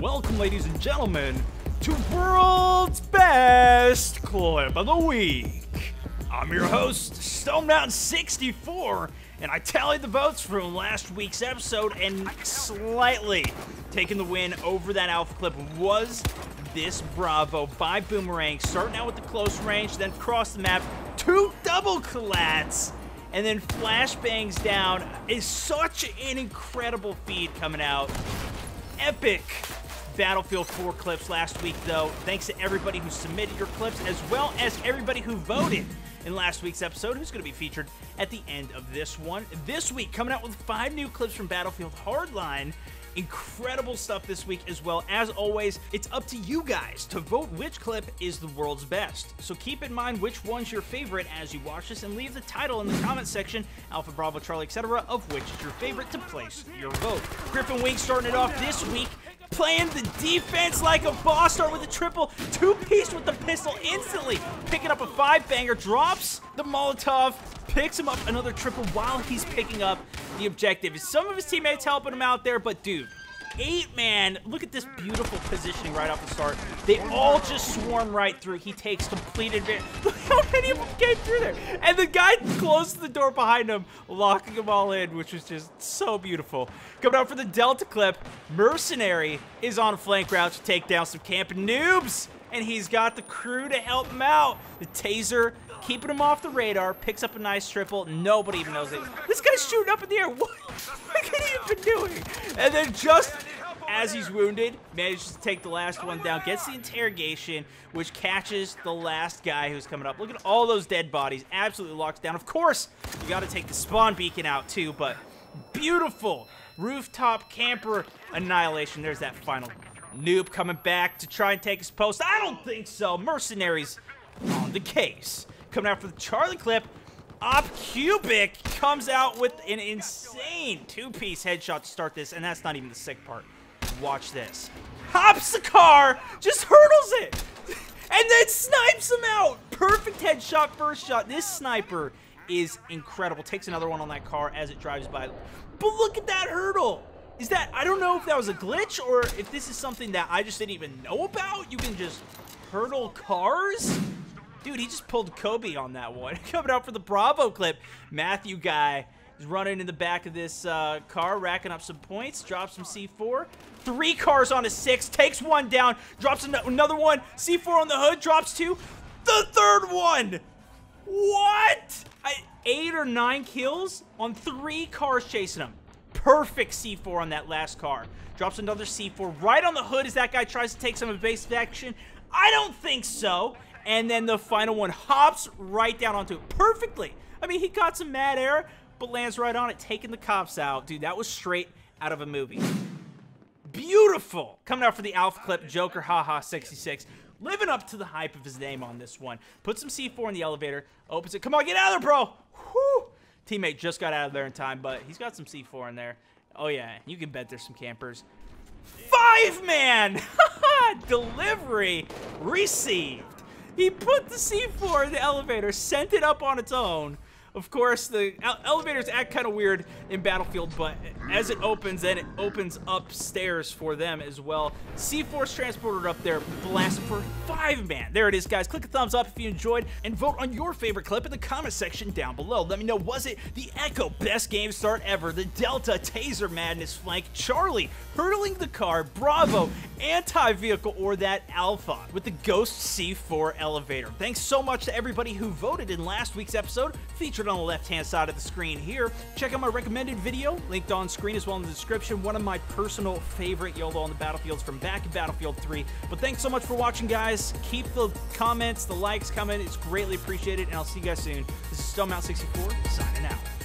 Welcome, ladies and gentlemen, to World's Best Clip of the Week. I'm your host, Stone Mountain64, and I tallied the votes from last week's episode, and slightly taking the win over that alpha clip was this Bravo by Boomerang, starting out with the close range, then across the map, two double collats, and then flashbangs down. Is such an incredible feed coming out. Epic Battlefield 4 clips last week, though. Thanks to everybody who submitted your clips, as well as everybody who voted in last week's episode, who's going to be featured at the end of this one. This week, coming out with 5 new clips from Battlefield Hardline. Incredible stuff this week as well. As always, it's up to you guys to vote which clip is the world's best. So keep in mind which one's your favorite as you watch this, and leave the title in the comment section, Alpha, Bravo, Charlie, etc., of which is your favorite to place your vote. Griffon-Wings starting it off this week, playing the defense like a boss, start with a triple, two-piece with the pistol instantly, picking up a five-banger, drops the Molotov, picks him up another triple while he's picking up the objective. Some of his teammates helping him out there, but dude, 8-man, look at this beautiful positioning right off the start. They all just swarm right through. He takes complete advantage. Look how many of them came through there. And the guy closed the door behind him, locking them all in, which was just so beautiful. Coming out for the Delta clip, Mercenary is on a flank route to take down some camping noobs, and he's got the crew to help him out. The taser, keeping him off the radar, picks up a nice triple. Nobody even knows it. This guy's shooting up in the air. What are you even doing? And then just as he's wounded, manages to take the last one down, gets the interrogation, which catches the last guy who's coming up. Look at all those dead bodies. Absolutely locks down. Of course, you got to take the spawn beacon out too, but beautiful rooftop camper annihilation. There's that final noob coming back to try and take his post. I don't think so. Mercenaries on the case. Coming out for the Charlie clip, Cubic comes out with an insane two-piece headshot to start this, and that's not even the sick part. Watch this. Hops the car, just hurdles it, and then snipes him out. Perfect headshot, first shot. This sniper is incredible. Takes another one on that car as it drives by. But look at that hurdle. Is that, I don't know if that was a glitch or if this is something that I just didn't even know about. You can just hurdle cars? Dude, he just pulled Kobe on that one. Coming out for the Bravo clip, Matthew guy is running in the back of this car, racking up some points, drops some C4. 3 cars on a 6, takes one down, drops another one. C4 on the hood, drops 2. The third one! What? 8 or 9 kills on 3 cars chasing him. Perfect C4 on that last car. Drops another C4 right on the hood as that guy tries to take some evasive action. I don't think so. And then the final one hops right down onto it perfectly. I mean, he got some mad air, but lands right on it, taking the cops out. Dude, that was straight out of a movie. Beautiful. Coming out for the alpha clip, Joker, haha, 66. Living up to the hype of his name on this one. Put some C4 in the elevator, opens it. Come on, get out of there, bro. Whew. Teammate just got out of there in time, but he's got some C4 in there. Oh, yeah, you can bet there's some campers. 5-man! Delivery received. He put the C4 in the elevator, sent it up on its own. Of course, the elevators act kind of weird in Battlefield, but as it opens, then it opens upstairs for them as well. C4's transported up there, blasted for 5-man. There it is, guys. Click a thumbs up if you enjoyed, and vote on your favorite clip in the comment section down below. Let me know, was it the Echo best game start ever, the Delta Taser Madness Flank, Charlie hurdling the car, Bravo anti-vehicle, or that Alpha with the Ghost C4 elevator? Thanks so much to everybody who voted in last week's episode, featured on the left-hand side of the screen here. Check out my recommended video, linked on screen as well in the description. One of my personal favorite YOLO on the battlefields from back in Battlefield 3. But thanks so much for watching, guys. Keep the comments, the likes coming. It's greatly appreciated, and I'll see you guys soon. This is StoneMount64, signing out.